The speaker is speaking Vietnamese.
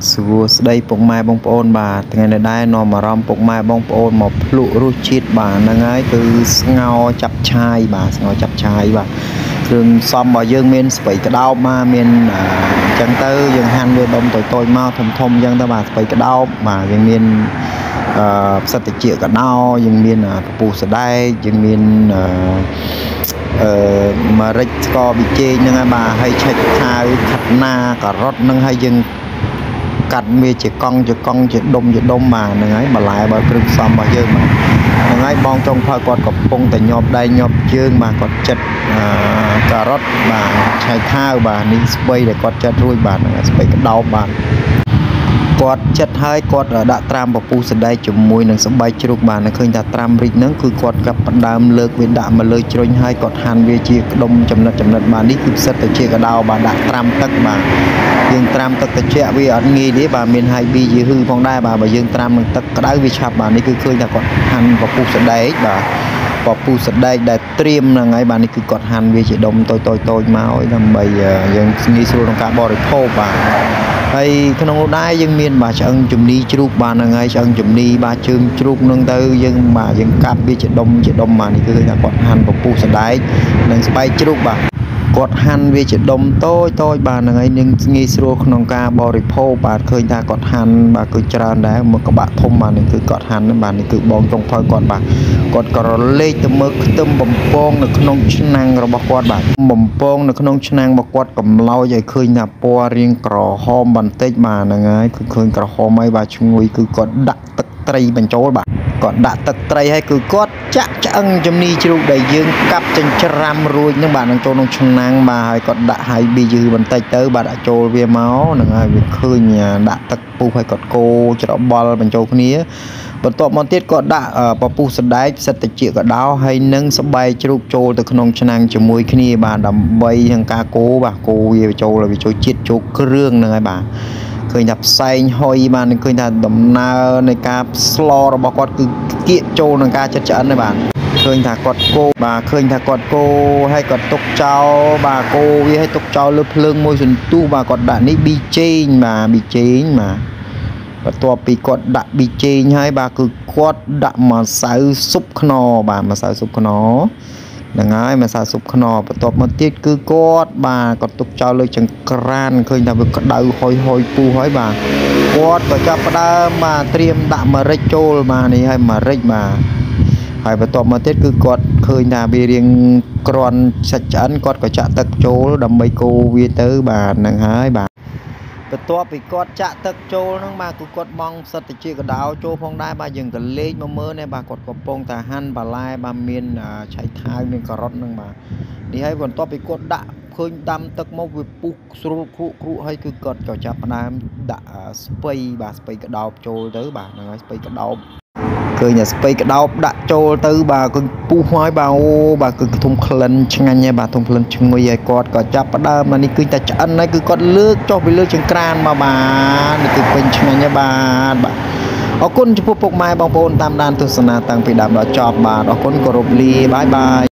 Sua đây bông mai bông ôn bà ngày này đây nó mà rom bông mai bông ôn một lụ ru chít bà năng ấy từ ngao chập chai bà ngao chập chai bà thường xong mà dương miền phải cái đau mà miền chẳng tới dương han miền đông tôi mau thông thông dân ta bà phải cái đau mà dương miền sạch chịu cả đau dương miền phù sạch đây dương miền mà rất có bị chê nhưng mà hay chạy thai thật na cả rót nâng hay dương cắt mì chỉ con chỉ đông mà này ấy mà lại bà trưng xong bà dương mà ấy bong trong phơi quạt cọc bông tại nhọp đây nhọp dương mà còn chật cà rốt bà chai thao bà ní bay để quạt chật ruồi bà này bay cái đau bà quạt chật hai quạt ở đã tram bà pu sân đây chụp mùi nàng sắm bay chụp bà này khơi đã tram rít nắng cứ quạt gặp đam lơ với đạm mà lơ chơi hai quạt hàn về chỉ đông chậm nát bà ní cứ sét để chơi cái đau bà đã tram tắc bà dương tram tật trẻ vì anh nghi đấy bà miền hai bi dư hư phong đai bà dương tram mình tật đá vì chạp bà này cứ khơi là còn hàn và pu sân đấy bà và pu sân đây để tiêm là ngay bà này cứ còn hàn vì chị đông tôi mau làm bày dương nghi sôi trong cả bò để thô bà hay cái nông đai dương miền bà chân chùm đi chúc bà là ngay chân chùm đi bà chương chúc nâng tư dương bà dương cáp vì chị đông mà này cứ là còn hàn và pu sân đấy nên bay chúc bà quạt hàn về chỉ đông tôi bà là ngày nhưng nghi sưu nông ca bò rịp hô bà khơi ta quạt hàn bà cứ tràn đá một các bạn thông mà nên cứ quạt hàn bà nên cứ bong trong phơi quạt bà quạt cỏ lê tầm mực tầm bầm bong được nông chức năng rồi bà quạt bà bầm bong được nông chức năng bà quạt cầm lau vậy khơi nhà po riêng cỏ hôm bàn tết mà là ngày cứ khơi cỏ hôm ấy bà chung nguy cứ quạt đặt tật tây bên chỗ bà còn đã tật tây hay cứ quạt chắc chấm ni chịu đầy dương cặp chân chram ruồi nhưng bà đang trôi nông chức năng bà hay còn đã hay bị dư bàn tay tới bà đã trôi về máu là ngày việc khơi nhà đã tật pu hay còn cô cho bò bên trôi kia và tọt món tiết còn đã ở pu sân đáy sân tịch chịu còn đau hay nâng sập bay chịu trôi từ nông chức năng chấm môi kia bà đầm bay hàng ca cố bà cô về trôi là bị trôi chết trôi cứ rương là ngày bà khởi nhập say hoi mà nên khởi nhập đầm na này cá slow rồi bà con cứ kiện trâu này cá chật chẩn này bạn khởi thả con cô bà khởi thả con cô hay còn tục cháu bà cô hay tục cháu lớp lưng môi dần tu bà còn đã ní bị chênh mà và to bị con đã bị chênh hay bà cứ con đã mà sáo súp nó bà mà sáo súp nó là ngay mà sao sụp nó và tọt một tiết cứ cốt bà còn tục trao lời chẳng cạn khơi là việc đầu hồi pu hỏi bà cốt và cho bà mà tiêm đạm mà rách trôi mà này hay mà rách mà hay và tọt một tiết cứ cốt khơi là bị riêng còn sạch chắn cốt và chạm tật trôi đầm mấy cô vi tới bà nàng hái bà và tọt bị cốt chạm tật trôi nó mà cứ cốt mong sạch thì chỉ có đào trôi phong đai bà dừng cần lên mà mơ này bà cốt có phong tà han bà lai bà miền chạy thai miền cà rốt nâng mà đi hay còn tọt bị cốt đã khơi tam tật mốc về puk suru khu hay cứ cột cho chạp nam đã spay bà spay cái đào trôi tới bà nói spay cái đào cơ nhà spay cái đào đã trôi tới bà cứ pu hoài bà ô bà cứ thùng khlen chừng anh nha bà thùng khlen chừng người dạy cột có chạp nam mà đi cứ ta chăn này cứ cột lướt cho bị lướt chừng cạn mà bà đi cứ quên chừng anh nha bà អរគុណចំពោះពុកម៉ែបងប្អូនតាមដានទស្សនាតាំងពីដើមដល់ចប់បាទអរគុណគោរពលាបាយបាយ